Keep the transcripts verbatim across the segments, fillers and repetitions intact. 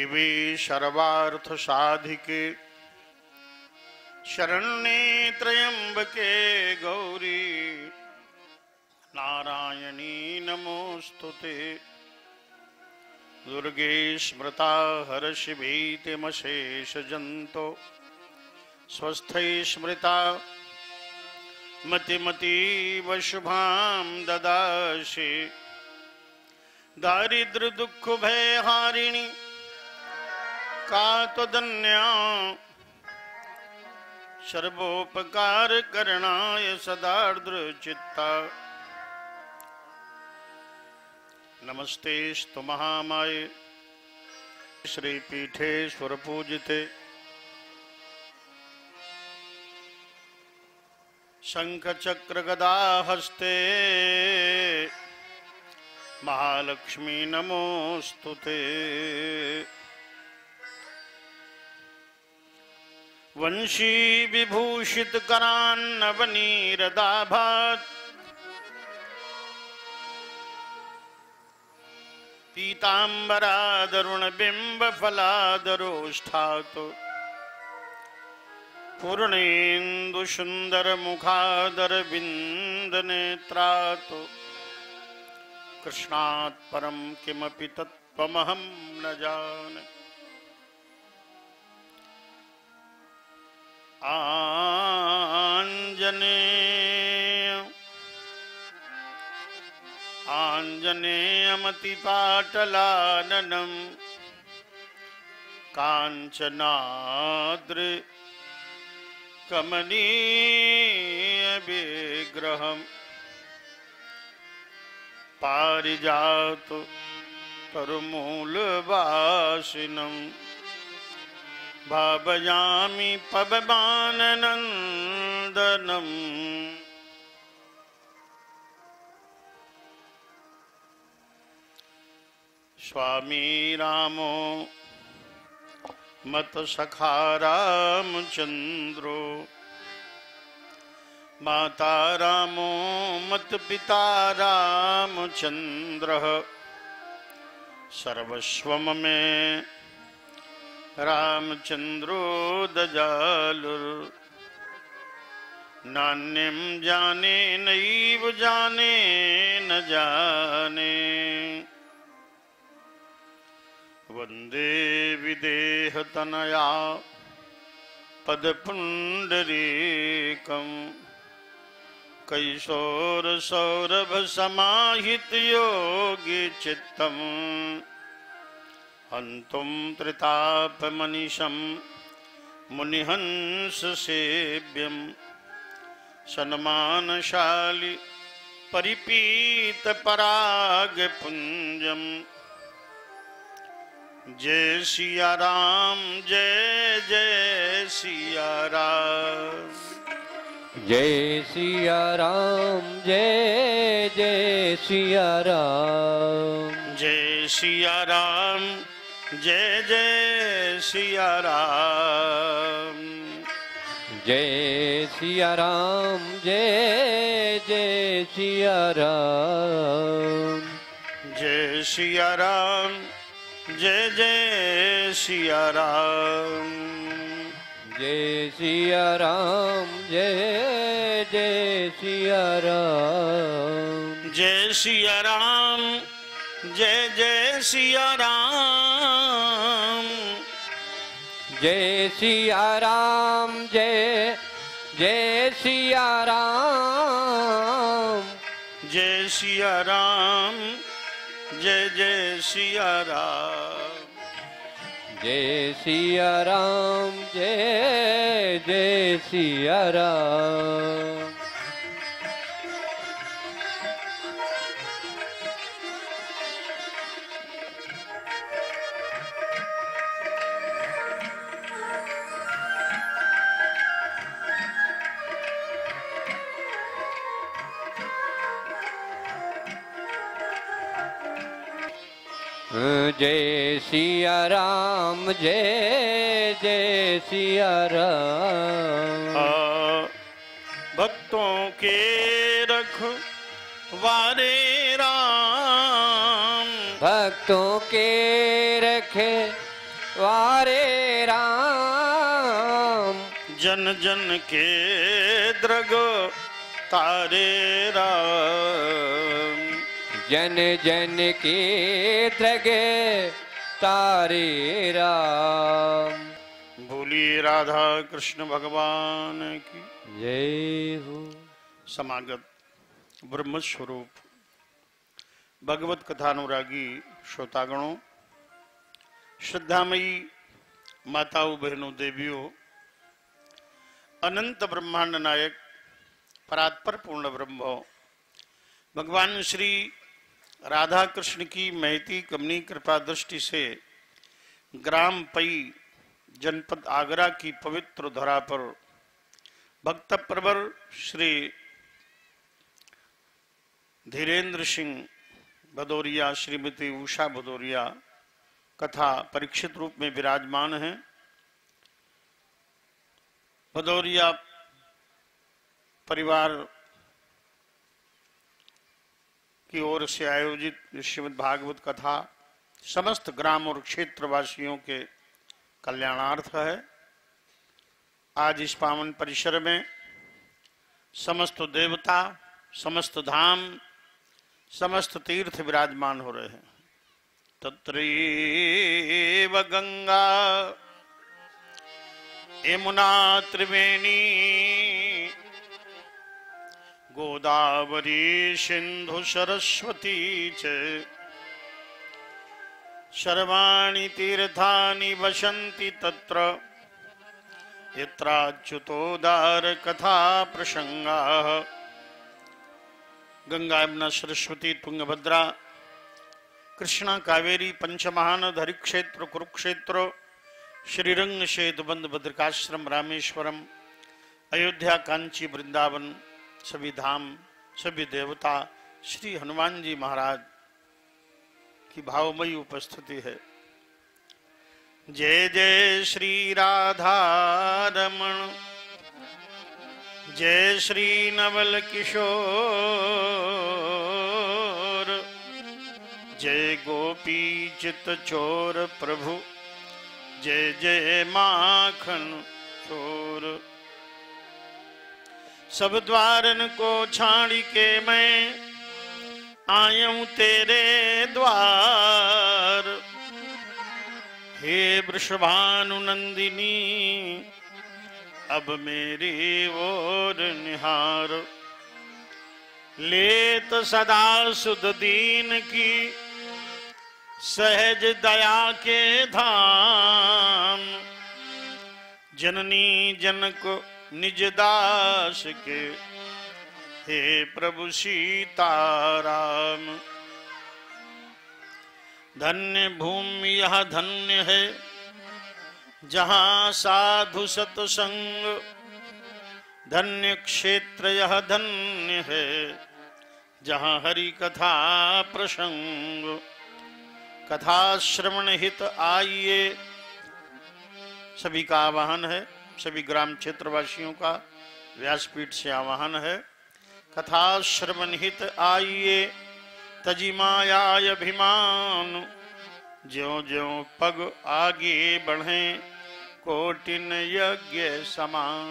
शिवे सर्वार्थ साधिके शरण्ये त्र्यंबके गौरी नारायणी नमोस्तुते दुर्गे स्मृता हर्षभीतिमशेषजन्तो स्वस्थै स्मृता मतिमतीव शुभां ददासि दारिद्र दुख भय हारिणी का तो धन्या सर्वोपकार करणाय सदार्द्र चित्ता नमस्ते स्तु महामाये श्री पीठे स्वर पूजिते शंख चक्र गदा हस्ते महालक्ष्मी नमोस्तुते वंशी विभूषित करान्नवनीरदाभात पीतांबरादरुण बिंब फलादरोष्ठात् पूर्णेन्दु सुंदर मुखादर बिंद नेत्रात् कृष्णात् परं किमपि तत्त्वमहं न जाने आञ्जनेय आञ्जनेयमतिपाटलाननं काञ्चनाद्रि कमनीयविग्रहम् पारिजात तरुमूलवासिनं भावयामि पवमाननन्दनम् स्वामी रामो मतसखा रामचन्द्रो माता रामो मत पिता रामचंद्र सर्वस्वम में रामचंद्रो दजालुर नान्यम जाने नैव जाने न जाने वंदे विदेह तनया पदपुंडरीकम् कैशोर सौरभ समाहित योगी चित्तम हन्तुम त्रिताप मनीषम मुनिहंस सेव्यम सन्मानशाली परिपीत पराग पुंजम जय सिया राम जय जय सिया राम जय सिया राम जय जय सिया राम जय सिया राम जय जय सिया राम जय सिया राम जय जय सिया राम जय सिया राम जय जय सिया राम जय सिया राम जय जय सिया राम जय सिया राम जय जय सिया राम जय सिया राम जय जय सिया राम जय सिया राम जय जय सिया राम जय सिया राम जय जय सिया राम जय सिया राम जय जय सिया राम भक्तों के रखवारे राम भक्तों के रखे जन जन के दृग तारे राम, जन जन के दृग तारे राम। बोलिए राधा कृष्ण भगवान की जय हो। समागत ब्रह्म स्वरूप भगवत कथानुरागी श्रोतागणों, श्रद्धामयी माताओं बहनों देवियों, अनंत ब्रह्मांड नायक परात्पर पूर्ण ब्रह्म भगवान श्री राधा कृष्ण की महती कमनी कृपा दृष्टि से ग्राम पई जनपद आगरा की पवित्र धरा पर भक्त प्रवर श्री धीरेन्द्र सिंह भदौरिया, श्रीमती उषा भदौरिया कथा परीक्षित रूप में विराजमान हैं। भदौरिया परिवार की ओर से आयोजित श्रीमद् भागवत कथा समस्त ग्राम और क्षेत्रवासियों के कल्याणार्थ है। आज इस पावन परिसर में समस्त देवता, समस्त धाम, समस्त तीर्थ विराजमान हो रहे हैं। तत्रैव गंगा यमुना त्रिवेणी गोदावरी सिंधु सरस्वती च सर्वाणि तीर्थानि वसन्ति तत्र यत्राच्युतोदार कथा प्रसंगाः। गंगा यमुना सरस्वती तुंगभद्रा कृष्णा कावेरी पंचमहानद हरिक्षेत्र कुरुक्षेत्र श्रीरंग श्वेतबंद भद्रकाश्रम रामेश्वरम अयोध्या कांची वृंदावन सभी धाम सभी देवता श्री हनुमान जी महाराज की भावमयी उपस्थिति है। जय जय श्री राधा रमण, जय श्री नवल किशोर, जय गोपी चित चोर प्रभु, जय जय माखन चोर। सब द्वारन को छाड़ी के मैं आयू तेरे द्वार, हे वृषभानु नंदिनी अब मेरी ओर निहार। लेत सदा सुध दीन की सहज दया के धाम, जननी जनक निज दास के हे प्रभु सीताराम। धन्य भूमि यह धन्य है जहाँ साधु सत्संग, धन्य क्षेत्र यह धन्य है जहाँ हरि कथा प्रसंग। कथा श्रवण हित आइए, सभी का आह्वान है, सभी ग्राम क्षेत्रवासियों का व्यासपीठ से आह्वान है। कथा श्रवण हित आइए, तजी मायाय अभिमान, ज्यों ज्यों पग आगे बढ़े कोटिन यज्ञ समान।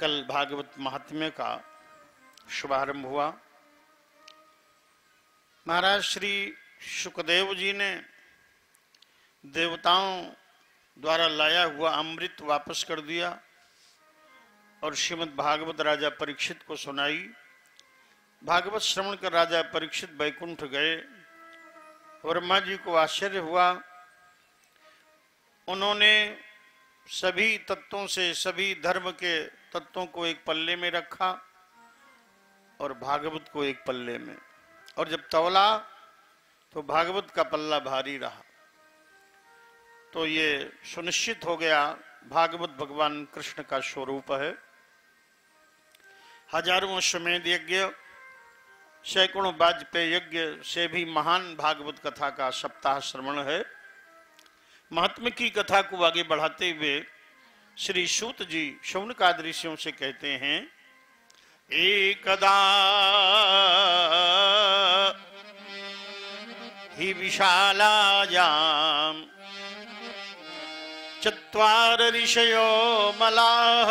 कल भागवत महात्म्य का शुभारंभ हुआ। महाराज श्री शुकदेव जी ने देवताओं द्वारा लाया हुआ अमृत वापस कर दिया और श्रीमद् भागवत राजा परीक्षित को सुनाई। भागवत श्रवण कर राजा परीक्षित वैकुंठ गए। ब्रह्मा जी को आश्चर्य हुआ, उन्होंने सभी तत्वों से, सभी धर्म के तत्वों को एक पल्ले में रखा और भागवत को एक पल्ले में, और जब तौला तो भागवत का पल्ला भारी रहा। तो ये सुनिश्चित हो गया भागवत भगवान कृष्ण का स्वरूप है। हजारों श्वमेध यज्ञ, सैकड़ों वाजपेय यज्ञ से भी महान भागवत कथा का सप्ताह श्रवण है। महात्म्य की कथा को आगे बढ़ाते हुए श्री सूत जी शौनकादि ऋषियों से कहते हैं, एकदा ही विशालायाम चत्वार ऋषयो मलाः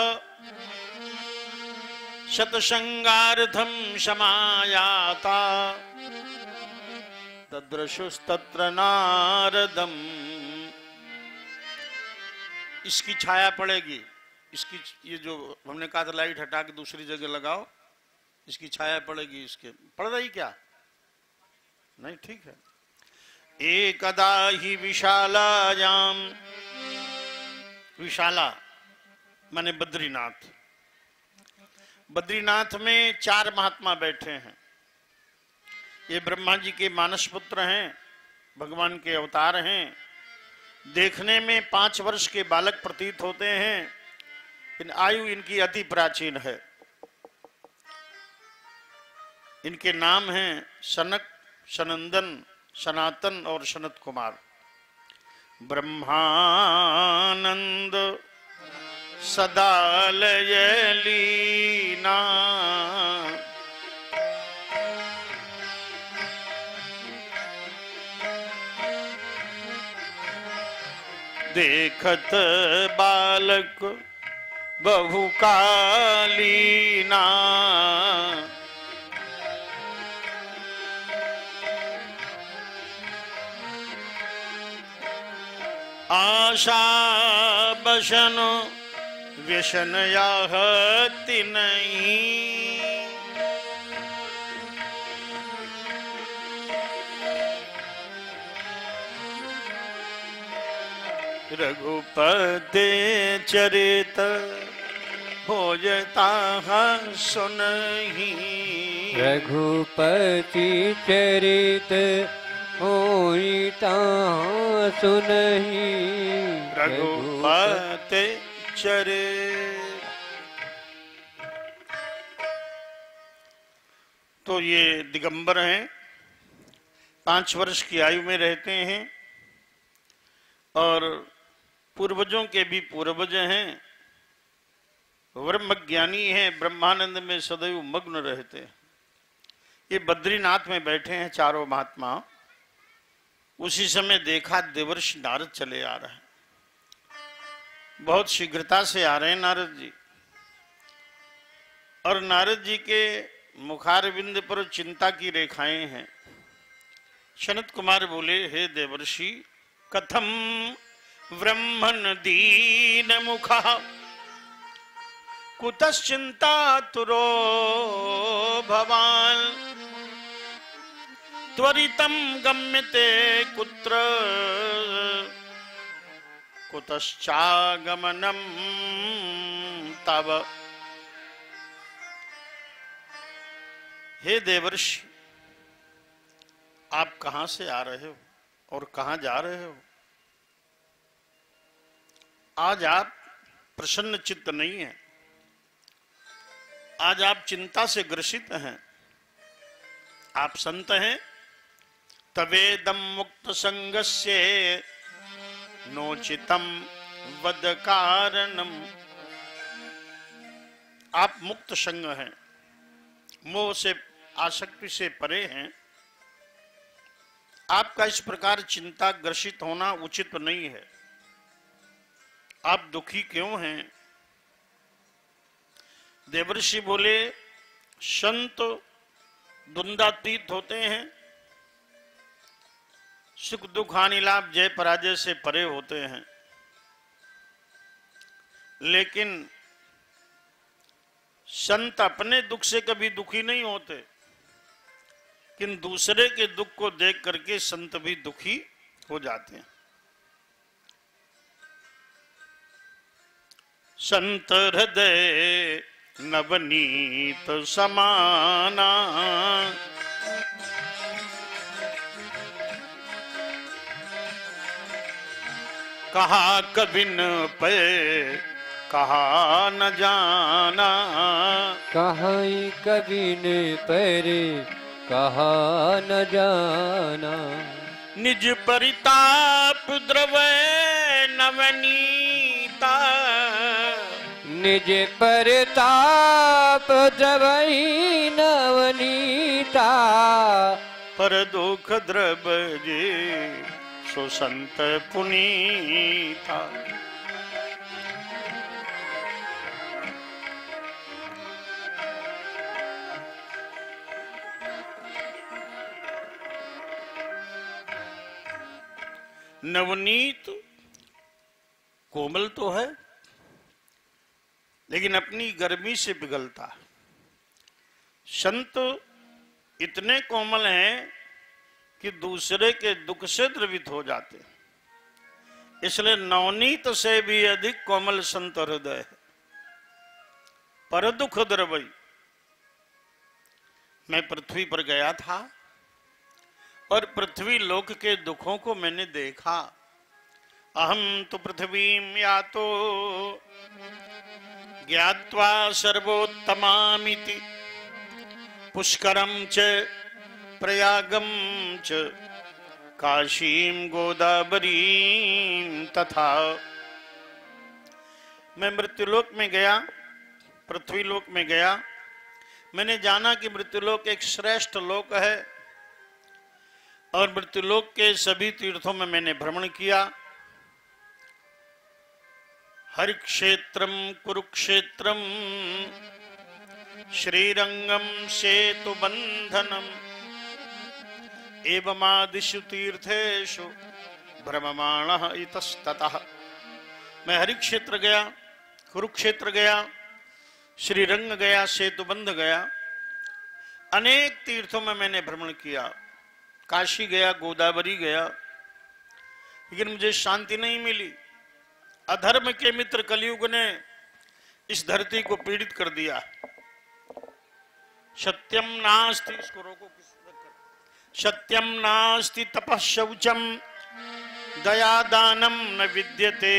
शतसंगार्धं समायाता तद्रशुस्तत्र नारदम्। इसकी छाया पड़ेगी, इसकी ये जो हमने कहा था लाइट हटा के दूसरी जगह लगाओ, इसकी छाया पड़ेगी। इसके पड़ रही क्या? नहीं, ठीक है। एकदा ही विशालायाम, विशाला माने बद्रीनाथ, बद्रीनाथ में चार महात्मा बैठे हैं। ये ब्रह्मा जी के मानस पुत्र हैं, भगवान के अवतार हैं। देखने में पांच वर्ष के बालक प्रतीत होते हैं, इन आयु इनकी अति प्राचीन है। इनके नाम हैं सनक, सनंदन, सनातन और सनत कुमार। ब्रह्मानंद सदालय लीना, देखत बालक बहुकालीना, आशा बसन व्यसन याहति नहीं, रघुपति चरित होयता सुनहि, रघुपति चरित होयता सुनहि, रघुपति चरित। तो ये दिगंबर हैं, पांच वर्ष की आयु में रहते हैं और पूर्वजों के भी पूर्वज हैं, ब्रह्मज्ञानी हैं, ब्रह्मानंद में सदैव मग्न रहते हैं। ये बद्रीनाथ में बैठे हैं चारों महात्मा। उसी समय देखा देवर्षि नारद चले आ रहे हैं। बहुत शीघ्रता से आ रहे हैं नारद जी, और नारद जी के मुखारविंद पर चिंता की रेखाएं हैं। सनत कुमार बोले, हे देवर्षि, कथम ब्रह्मन् दीन मुखः कुतश्चिन्तातुरो भवान्, त्वरितं गम्यते कुत्र कुतश्चागमनं तव। हे देवर्षि, आप कहां से आ रहे हो और कहां जा रहे हो? आज आप प्रसन्न चित्त नहीं हैं, आज आप चिंता से ग्रसित हैं। आप संत हैं। तवेदम मुक्त संगस्य नोचितम वद कारणम। आप मुक्त संग हैं, मोह से आसक्ति से परे हैं। आपका इस प्रकार चिंता ग्रसित होना उचित नहीं है। आप दुखी क्यों हैं? देवर्षि बोले, संत द्वंदातीत होते हैं, सुख दुख हानि लाभ जय पराजय से परे होते हैं, लेकिन संत अपने दुख से कभी दुखी नहीं होते, किन दूसरे के दुख को देख करके संत भी दुखी हो जाते हैं। संत हृदय नवनीत समाना, कहा कबिन पे कहा न जाना, कहा कबिन पर कहा न जाना, निज परिताप द्रवै नवनीता, निज परताप द्रवई नवनीता, पर दुख द्रव जे सो संत पुनीता। नवनीत कोमल तो है लेकिन अपनी गर्मी से पिघलता। संत इतने कोमल हैं कि दूसरे के दुख से द्रवित हो जाते, इसलिए नवनीत से भी अधिक कोमल संत हृदय है। पर दुख द्रवई। मैं पृथ्वी पर गया था और पृथ्वी लोक के दुखों को मैंने देखा। अहम तो पृथ्वीम यातो ज्ञात्वा सर्वोत्तमामिति पुष्करम च प्रयागम च काशीम गोदावरीम तथा। मैं मृत्युलोक में गया, पृथ्वीलोक में गया, मैंने जाना कि मृत्युलोक एक श्रेष्ठ लोक है और मृत्युलोक के सभी तीर्थों में मैंने भ्रमण किया। हरिक्षेत्रम कुरुक्षेत्रम श्रीरंगम सेतु बंधनम एवमादिषु तीर्थेषु भ्रममाणः इतस्ततः। मैं हरिक्षेत्र गया, कुरुक्षेत्र गया, श्रीरंग गया, सेतुबंध गया, अनेक तीर्थों में मैंने भ्रमण किया। काशी गया, गोदावरी गया, लेकिन मुझे शांति नहीं मिली। अधर्म के मित्र कलयुग ने इस धरती को पीड़ित कर दिया। सत्यम नास्ति, इसको रोको, सत्यम नास्ति तपः शौचम दया दानम न विद्यते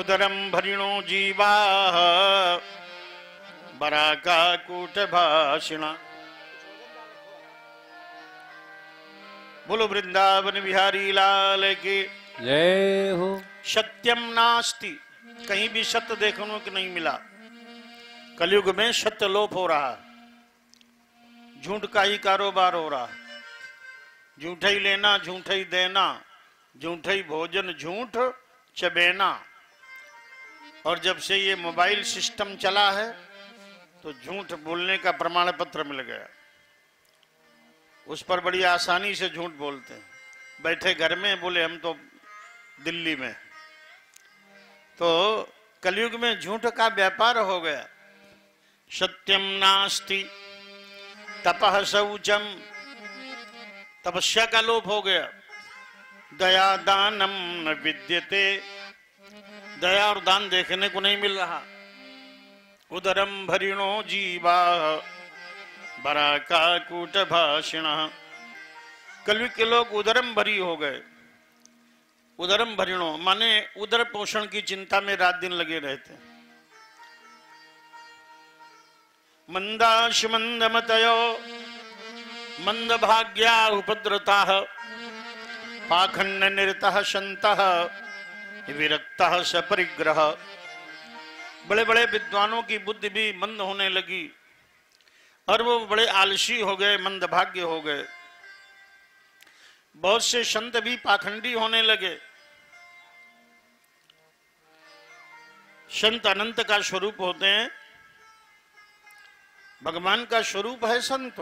उदरम भरिणो जीवा बराका कूटभाषिणा। बोलो वृंदावन बिहारी लाल की जय हो। सत्यम नास्ति, कहीं भी सत्य देखने को नहीं मिला। कलयुग में सत्य लोप हो रहा है, झूठ का ही कारोबार हो रहा, झूठा ही लेना, झूठा ही देना, झूठा ही भोजन, झूठ चबेना। और जब से ये मोबाइल सिस्टम चला है तो झूठ बोलने का प्रमाण पत्र मिल गया, उस पर बड़ी आसानी से झूठ बोलते हैं। बैठे घर में बोले हम तो दिल्ली में। तो कलयुग में झूठ का व्यापार हो गया। सत्यम नास्ति तपः शौचम, तपस्या का लोप हो गया। दया दानम न विद्यते, दया और दान देखने को नहीं मिल रहा। उदरम भरिणो जीवा बराका कूटभाषिणा। कलयुग के लोग उदरम भरी हो गए। उदरम भरिणो माने उदर पोषण की चिंता में रात दिन लगे रहते हैं। मंदाश मंदमतयो मंदभाग्या उपद्रताः पाखंड निरतः शंतः विरक्तः सपरिग्रह। बड़े बड़े विद्वानों की बुद्धि भी मंद होने लगी और वो बड़े आलसी हो गए, मंदभाग्य हो गए। बहुत से संत भी पाखंडी होने लगे। संत अनंत का स्वरूप होते हैं, भगवान का स्वरूप है संत।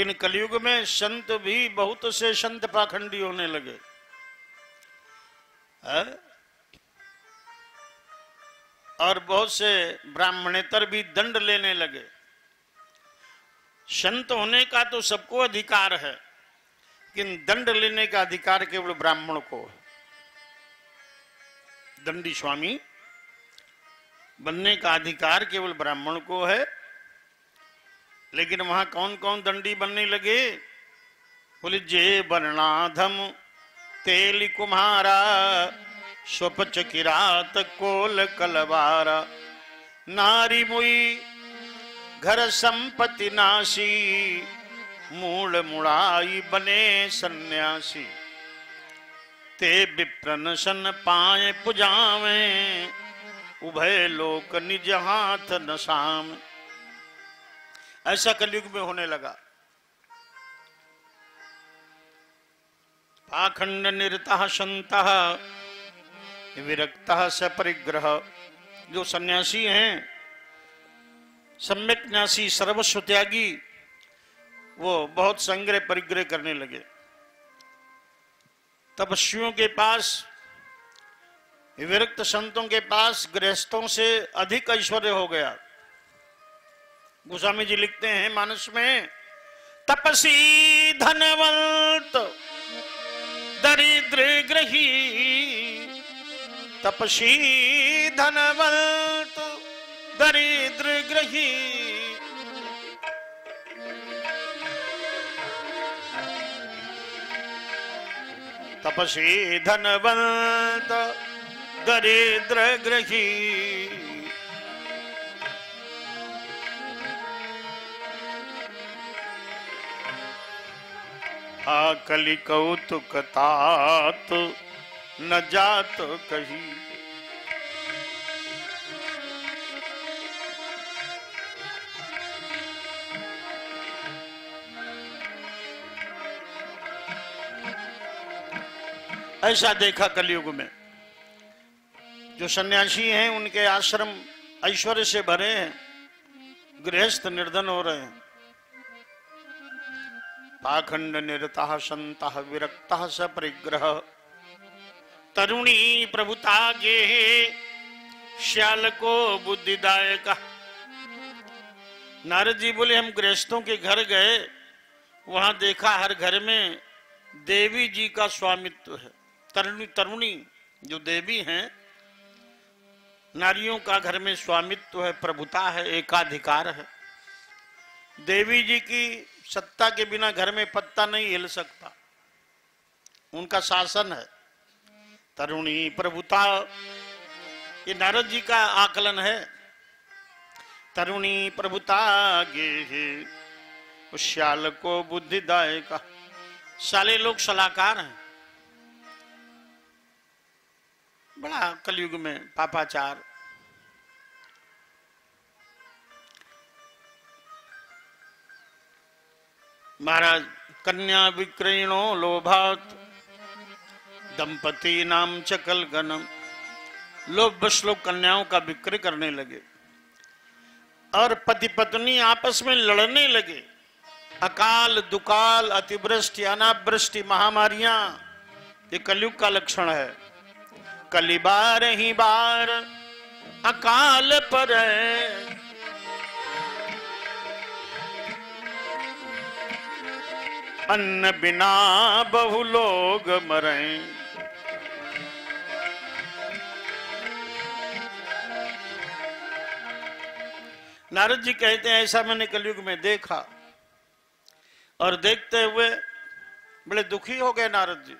इन कलयुग में संत भी, बहुत से संत पाखंडी होने लगे। है? और बहुत से ब्राह्मणेतर भी दंड लेने लगे। संत होने का तो सबको अधिकार है, लेकिन दंड लेने का अधिकार केवल ब्राह्मण को है। दंडी स्वामी बनने का अधिकार केवल ब्राह्मण को है, लेकिन वहां कौन कौन दंडी बनने लगे? बोले जे वर्णाधम तेल कुम्हारा स्वपच किरात कोल कलवारा नारी मुई घर संपत्ति नाशी मूल मुड़ाई बने सन्यासी ते विप्रनशन पाए पुजावे उभय लोक निज हाथ नसाम। ऐसा कलयुग में होने लगा। पाखंड निरतः शंतः विरक्तः सपरिग्रह। जो सन्यासी हैं, सम्यक न्यासी, सर्वस्व त्यागी, वो बहुत संग्रह परिग्रह करने लगे। तपस्वियों के पास, विरक्त संतों के पास गृहस्थों से अधिक ऐश्वर्य हो गया। गोस्वामी जी लिखते हैं मानस में, तपसी धनवंत दरिद्र ग्रही, तपसी धनवंत दरिद्र ग्रही, तपसी धनवंत दरिद्र ग्रही, आकली कौतुक तात न जात कही, ऐसा देखा कलयुग में जो सन्यासी हैं उनके आश्रम ऐश्वर्य से भरे हैं, गृहस्थ निर्धन हो रहे हैं। पाखंड निरतः संतः विरक्तः सपरिग्रह, तरुणी प्रभुता गे श्याल को बुद्धिदायक। नारद जी बोले हम गृहस्थों के घर गए, वहां देखा हर घर में देवी जी का स्वामित्व है। तरुणी तरुणी जो देवी हैं, नारियों का घर में स्वामित्व है, प्रभुता है, एकाधिकार है। देवी जी की सत्ता के बिना घर में पत्ता नहीं हिल सकता, उनका शासन है। तरुणी प्रभुता, ये नारद जी का आकलन है। तरुणी प्रभुता गेहे श्याल को बुद्धिदायक, साले लोग सलाहकार हैं। बड़ा कलयुग में पापाचार। महाराज, कन्या विक्रयणो लोभात दंपति नाम चकल गनम, लोभवश लोग कन्याओं का विक्रय करने लगे और पति पत्नी आपस में लड़ने लगे। अकाल, दुकाल, अतिवृष्टि, अनावृष्टि, महामारियां, ये कलयुग का लक्षण है। कली बार ही बार अकाल पर है, अन्न बिना बहु लोग मरें, नारद जी कहते हैं ऐसा मैंने कलयुग में देखा। और देखते हुए बड़े दुखी हो गए नारद जी।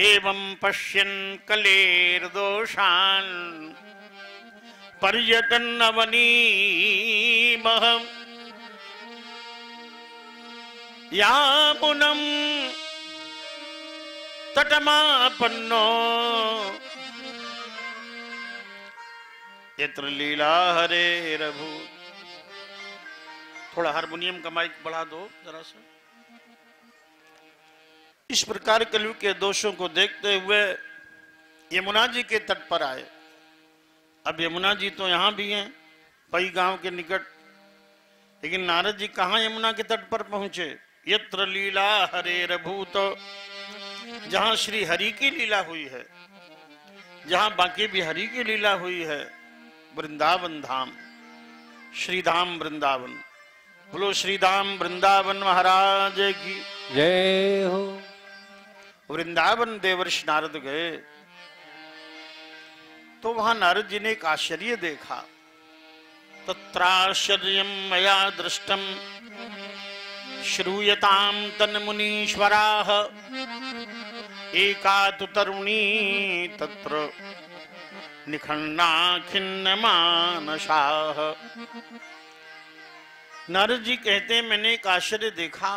एवं पश्यन् कलेर दोषान पर्यटन अवनीमह, या मुनम तटमापन्नो यत्र लीला हरे रघु। थोड़ा हारमोनियम का माइक बढ़ा दो जरा सा। इस प्रकार कलयुग के दोषों को देखते हुए यमुना जी के तट पर आए। अब यमुना जी तो यहां भी हैं, पई गांव के निकट, लेकिन नारद जी कहां यमुना के तट पर पहुंचे? यत्र लीला हरेर भूत, जहां श्री हरि की लीला हुई है, जहां बाकी भी हरि की लीला हुई है, वृंदावन धाम, श्रीधाम वृंदावन। बोलो श्रीधाम वृंदावन महाराज की जय हो। वृंदावन देवर्षि नारद गए तो वहां नारद जी ने एक आश्चर्य देखा। तत्राश्चर्यं मया दृष्टं श्रूयतां तन्मुनीश्वराः, एका तु तरुणी तत्र निखण्णा खिन्नमानसाः। नारद जी कहते हैं मैंने एक आश्चर्य देखा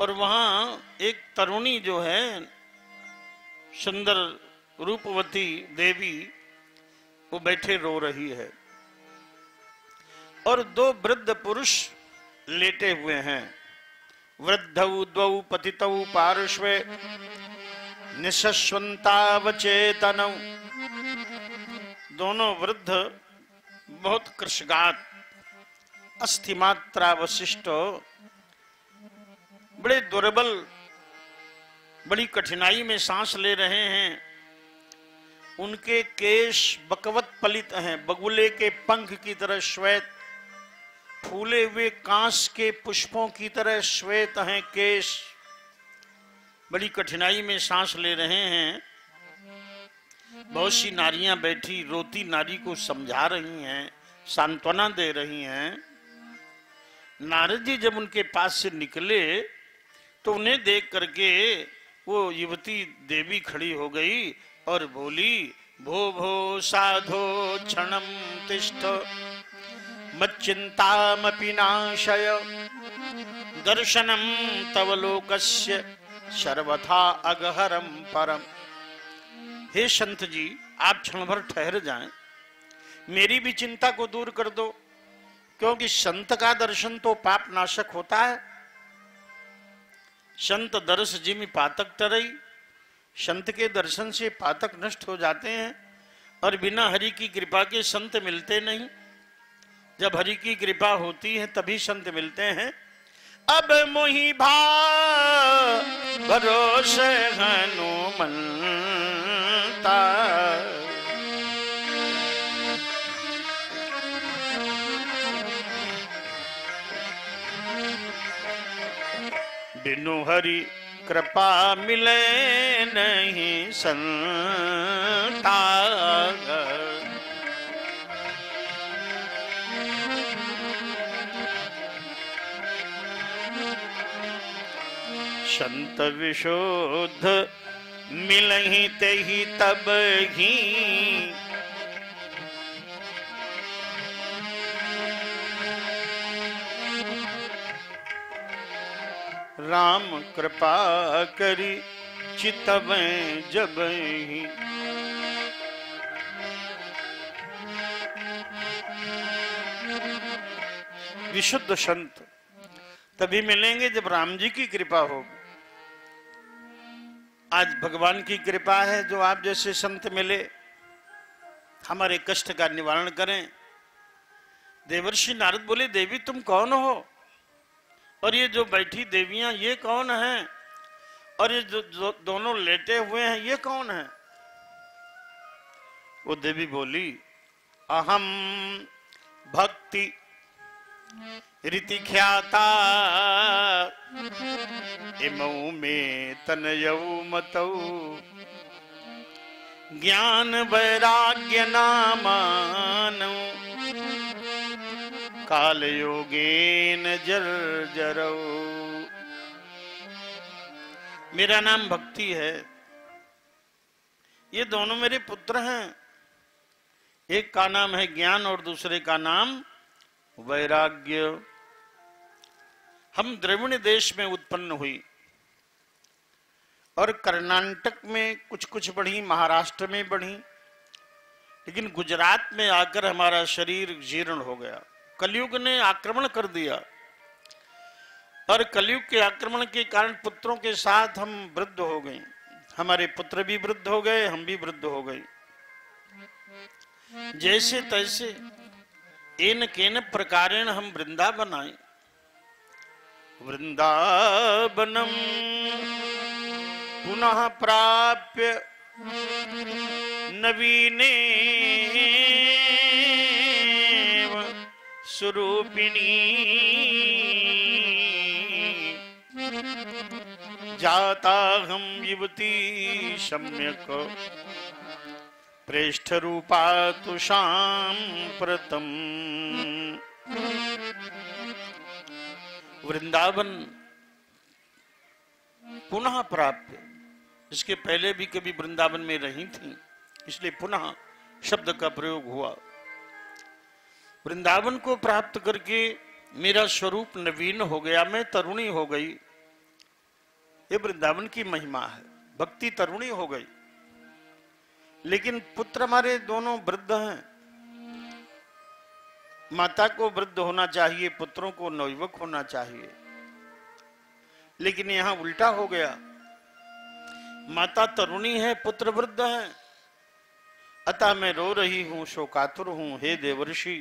और वहां एक तरुणी जो है सुंदर रूपवती देवी, वो बैठे रो रही है और दो वृद्ध पुरुष लेटे हुए हैं। वृद्धौ द्वौ पतितौ पार्श्वे निःशश्वन्तावचेतनौ, दोनों वृद्ध बहुत कृशगात अस्थिमात्रावशिष्ट बड़े दुर्बल बड़ी कठिनाई में सांस ले रहे हैं। उनके केश बकवत पलित हैं, बगुले के पंख की तरह श्वेत, फूले हुए कांस के पुष्पों की तरह श्वेत हैं केश। बड़ी कठिनाई में सांस ले रहे हैं। बहुत सी नारियां बैठी रोती नारी को समझा रही हैं, सांत्वना दे रही हैं। नारद जी जब उनके पास से निकले तो उन्हें देख करके वो युवती देवी खड़ी हो गई और बोली, भो भो साधो क्षणम तिष्ठ मच्चिंतामपि नाशय दर्शनम तव लोकस्य सर्वथा अगहरम परम। हे संत जी, आप क्षण भर ठहर जाएं, मेरी भी चिंता को दूर कर दो, क्योंकि संत का दर्शन तो पाप नाशक होता है। संत दर्श जिमि पातक तरई, संत के दर्शन से पातक नष्ट हो जाते हैं और बिना हरि की कृपा के संत मिलते नहीं। जब हरि की कृपा होती है तभी संत मिलते हैं। अब मोहि भाव भरोसे हनुमंता, बिनु हरि कृपा मिले नहीं संता। संत विशोध मिलहि तेहि तब ही राम कृपा करी चितवें जब ही। विशुद्ध संत तभी मिलेंगे जब राम जी की कृपा हो। आज भगवान की कृपा है जो आप जैसे संत मिले, हमारे कष्ट का निवारण करें। देवर्षि नारद बोले, देवी तुम कौन हो और ये जो बैठी देवियां ये कौन हैं और ये जो, जो दोनों लेटे हुए हैं ये कौन हैं? वो देवी बोली, अहम भक्ति रीति ख्याता इमौ में तनयौ मतौ ज्ञान वैराग्य नामानौ काल योगेन जर्जरौ। मेरा नाम भक्ति है, ये दोनों मेरे पुत्र हैं, एक का नाम है ज्ञान और दूसरे का नाम वैराग्य। हम द्रविड़ देश में उत्पन्न हुई और कर्नाटक में कुछ कुछ बढ़ी, महाराष्ट्र में बढ़ी, लेकिन गुजरात में आकर हमारा शरीर जीर्ण हो गया। कलयुग ने आक्रमण कर दिया और कलयुग के आक्रमण के कारण पुत्रों के साथ हम वृद्ध हो गए। हमारे पुत्र भी वृद्ध हो गए, हम भी वृद्ध हो गए। जैसे तैसे एन केन प्रकारेण हम वृंदावन आए। वृंदावनम पुनः प्राप्य नवीने स्वरूपिणी जाता हम युवती सम्यक प्रेष्ठ रूपा तुषां प्रतम। वृंदावन पुनः प्राप्त, इसके पहले भी कभी वृंदावन में रही थी, इसलिए पुनः शब्द का प्रयोग हुआ। वृंदावन को प्राप्त करके मेरा स्वरूप नवीन हो गया, मैं तरुणी हो गई। ये वृंदावन की महिमा है, भक्ति तरुणी हो गई। लेकिन पुत्र हमारे दोनों वृद्ध हैं। माता को वृद्ध होना चाहिए, पुत्रों को नवयुवक होना चाहिए, लेकिन यहां उल्टा हो गया। माता तरुणी है, पुत्र वृद्ध है। अतः मैं रो रही हूं, शोकातुर हूं, हे देवर्षि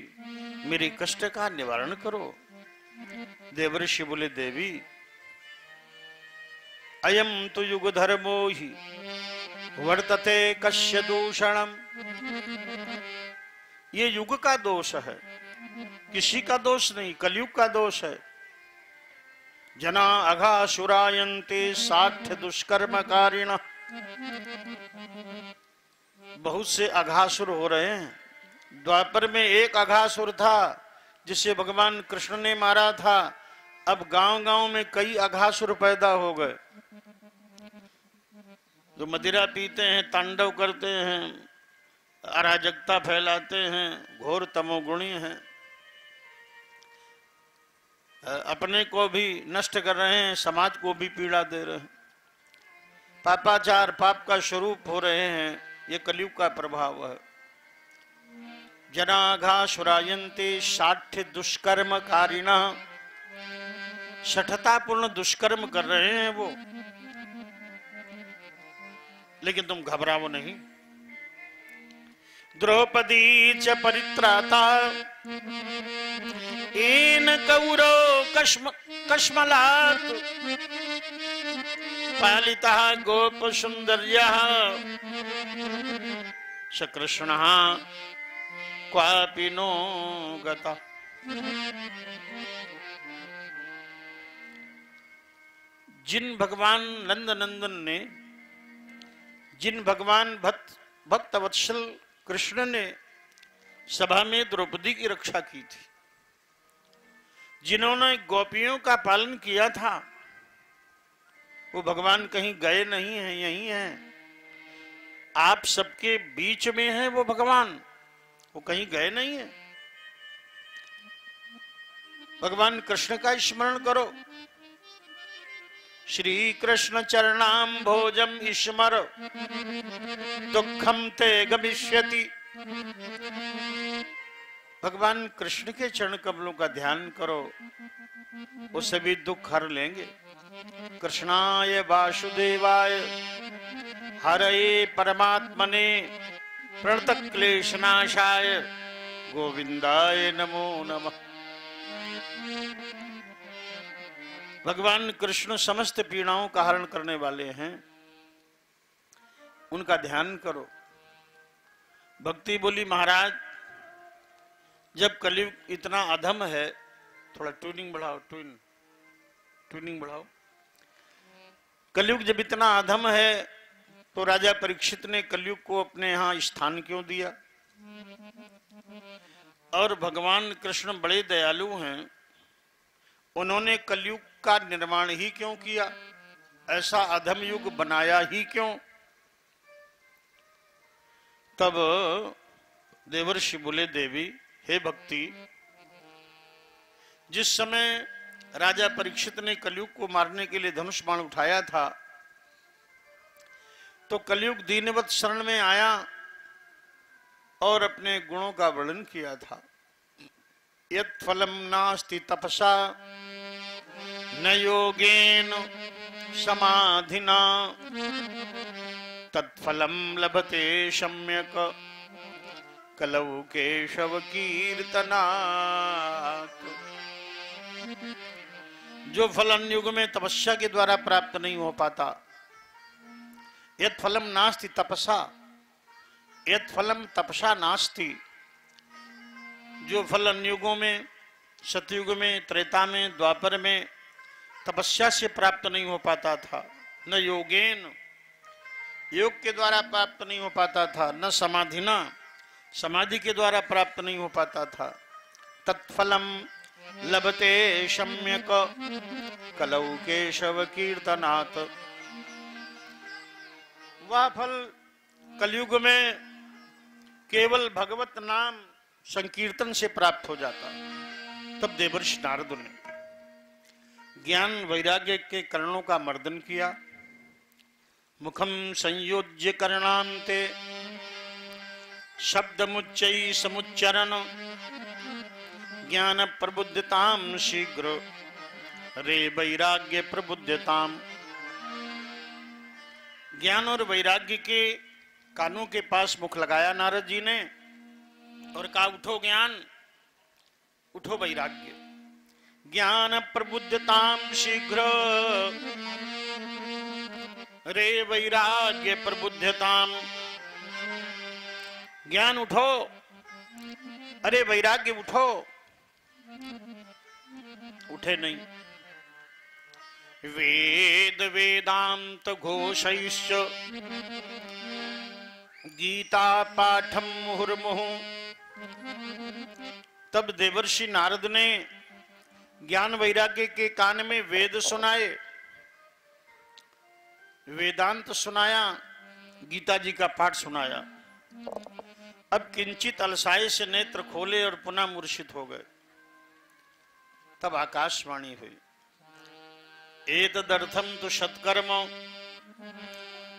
मेरे कष्ट का निवारण करो। देवर्षि बोले, देवी अयम तो युगधर्मो हि वर्तते कश्य दूषणम। ये युग का दोष है, किसी का दोष नहीं, कलयुग का दोष है। जना अघा सुरायन्ते साध्य दुष्कर्मकारिण। बहुत से अघासुर हो रहे हैं। द्वापर में एक अघासुर था जिसे भगवान कृष्ण ने मारा था। अब गांव-गांव में कई अघासुर पैदा हो गए जो मदिरा पीते हैं, तांडव करते हैं, अराजकता फैलाते हैं, घोर तमोगुणी हैं, अपने को भी नष्ट कर रहे हैं, समाज को भी पीड़ा दे रहे हैं। पापाचार, पाप का स्वरूप हो रहे हैं। ये कलयुग का प्रभाव है। जनाघा सुरायन्ते साठ्य दुष्कर्म कारिणा। शठतापूर्ण दुष्कर्म कर रहे हैं वो। लेकिन तुम घबराओ नहीं। द्रौपदी च परित्राता एन कौरो कश्म कश्मलात् पालिता गोप सुंदर्या सकृष्ण क्वापि नो गता। जिन भगवान नंदनंदन ने, जिन भगवान भक्त भक्त वत्सल कृष्ण ने सभा में द्रौपदी की रक्षा की थी, जिन्होंने गोपियों का पालन किया था, वो भगवान कहीं गए नहीं हैं, यहीं हैं। आप सबके बीच में हैं वो भगवान, वो कहीं गए नहीं हैं। भगवान कृष्ण का स्मरण करो। श्री कृष्ण चरणाम भोजम स्मर दुखम ते गमिष्यति। भगवान कृष्ण के चरण कमलों का ध्यान करो, वो सभी दुख हर लेंगे। कृष्णाय वासुदेवाय हरये परमात्मने प्रणत क्लेशनाशाय गोविंदाय नमो नमः। भगवान कृष्ण समस्त पीड़ाओं का हरण करने वाले हैं, उनका ध्यान करो। भक्ति बोली, महाराज जब कलयुग इतना अधम है, थोड़ा ट्यूनिंग बढ़ाओ, ट्यून ट्यूनिंग बढ़ाओ। कलयुग जब इतना अधम है तो राजा परीक्षित ने कलयुग को अपने यहाँ स्थान क्यों दिया? और भगवान कृष्ण बड़े दयालु हैं, उन्होंने कलयुग का निर्माण ही क्यों किया? ऐसा अधम युग बनाया ही क्यों? तब देवर्षि बोले, देवी हे भक्ति, जिस समय राजा परीक्षित ने कलयुग को मारने के लिए धनुष बाण उठाया था तो कलयुग दीनवत शरण में आया और अपने गुणों का वर्णन किया था। यत् फलम नास्ति तपसा न योगेन समाधिना तत्फलम लभते सम्यक कलौ केशव कीर्तनात्। जो फल अन्य युग में तपस्या के द्वारा प्राप्त नहीं हो पाता, यत् फलम नास्ति तपसा, यत् फलम तपसा नास्ति। जो फल अन्य युगों में, सतयुग में, त्रेता में, द्वापर में तपस्या से प्राप्त नहीं हो पाता था, न योगेन, योग के द्वारा प्राप्त नहीं हो पाता था, न समाधिना, समाधि के द्वारा प्राप्त नहीं हो पाता था, तत्फलम लभते सम्यक कलौ केशव कीर्तनात्। वह फल कलयुग में केवल भगवत नाम संकीर्तन से प्राप्त हो जाता। तब देवर्षि नारद ने ज्ञान वैराग्य के कर्णों का मर्दन किया। मुखम संयोज्य कर्णांते शब्द मुच्चै समुच्चरण ज्ञान प्रबुद्धताम शीघ्र रे वैराग्य प्रबुद्धताम। ज्ञान और वैराग्य के कानों के पास मुख लगाया नारद जी ने और कहा, उठो ज्ञान, उठो वैराग्य। ज्ञान प्रबुद्धताम शीघ्र रे वैराग्य प्रबुद्धताम। ज्ञान उठो, अरे वैराग्य उठो। उठे नहीं। वेद वेदांत घोषैश्च गीता पाठम मुहुर्मुहु। तब देवर्षि नारद ने ज्ञान वैराग्य के कान में वेद सुनाए, वेदांत सुनाया, गीता जी का पाठ सुनाया। अब किंचित अलसाए से नेत्र खोले और पुनः मूर्छित हो गए। तब आकाशवाणी हुई, एतदर्थम तु सत्कर्म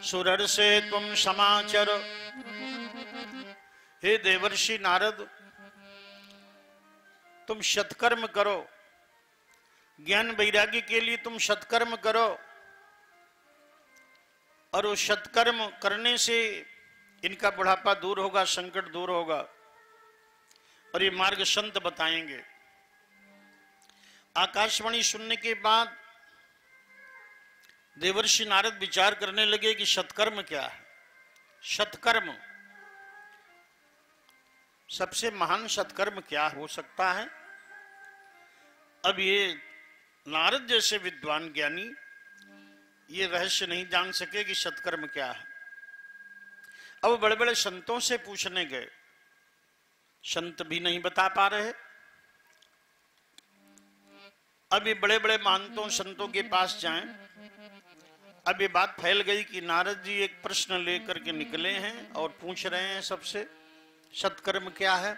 सुरर्षे तुम समाचर। हे देवर्षि नारद, तुम सत्कर्म करो, ज्ञान वैराग्य के लिए तुम सत्कर्म करो। और वो सत्कर्म करने से इनका बुढ़ापा दूर होगा, संकट दूर होगा। और ये मार्ग संत बताएंगे। आकाशवाणी सुनने के बाद देवर्षि नारद विचार करने लगे कि सत्कर्म क्या है। सत्कर्म, सबसे महान सत्कर्म क्या हो सकता है। अब ये नारद जैसे विद्वान ज्ञानी ये रहस्य नहीं जान सके कि सत्कर्म क्या है। अब बड़े बड़े संतों से पूछने गए, संत भी नहीं बता पा रहे। अब ये बड़े बड़े महंतों संतों के पास जाएं। अब ये बात फैल गई कि नारद जी एक प्रश्न लेकर के निकले हैं और पूछ रहे हैं सबसे, सत्कर्म क्या है।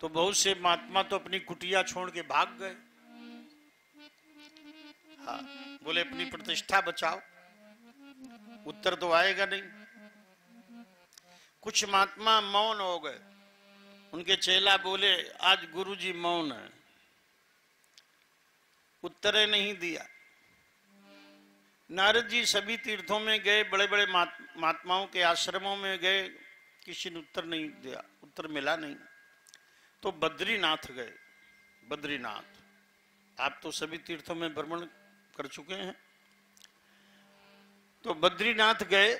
तो बहुत से महात्मा तो अपनी कुटिया छोड़ के भाग गए। हाँ, बोले अपनी प्रतिष्ठा बचाओ, उत्तर तो आएगा नहीं। कुछ महात्मा मौन हो गए। उनके चेला बोले, आज गुरु जी मौन है, उत्तरे नहीं दिया। नारद जी सभी तीर्थों में गए, बड़े बड़े महात्माओं के आश्रमों में गए, किसी ने उत्तर नहीं दिया, उत्तर मिला नहीं। तो बद्रीनाथ गए। बद्रीनाथ, आप तो सभी तीर्थों में भ्रमण कर चुके हैं। तो बद्रीनाथ गए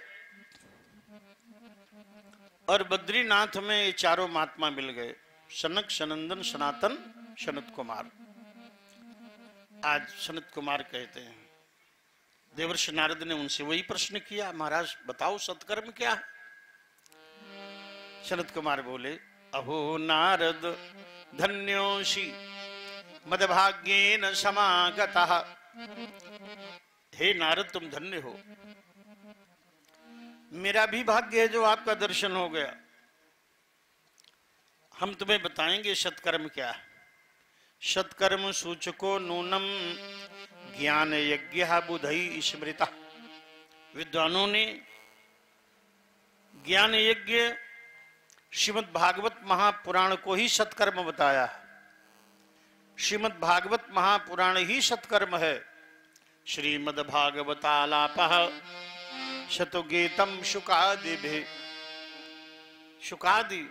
और बद्रीनाथ में ये चारों महात्मा मिल गए, सनक, सनंदन, सनातन, सनत कुमार। आज सनत कुमार कहते हैं। देवर्षि नारद ने उनसे वही प्रश्न किया, महाराज बताओ सत्कर्म क्या है। सनत कुमार बोले, अहो नारद धन्योषि मदभाग्येन समागतः। हे नारद, तुम धन्य हो, मेरा भी भाग्य है जो आपका दर्शन हो गया। हम तुम्हें बताएंगे सत्कर्म क्या है। सत्कर्म सूचको नूनम ज्ञान यज्ञ बुधई स्मृता। विद्वानों ने ज्ञान यज्ञ श्रीमद् भागवत महापुराण को ही सत्कर्म बताया है। श्रीमद् भागवत महापुराण ही सत्कर्म है। श्रीमद् भागवतालापः शतुगीतम शुकादि भी। शुकादि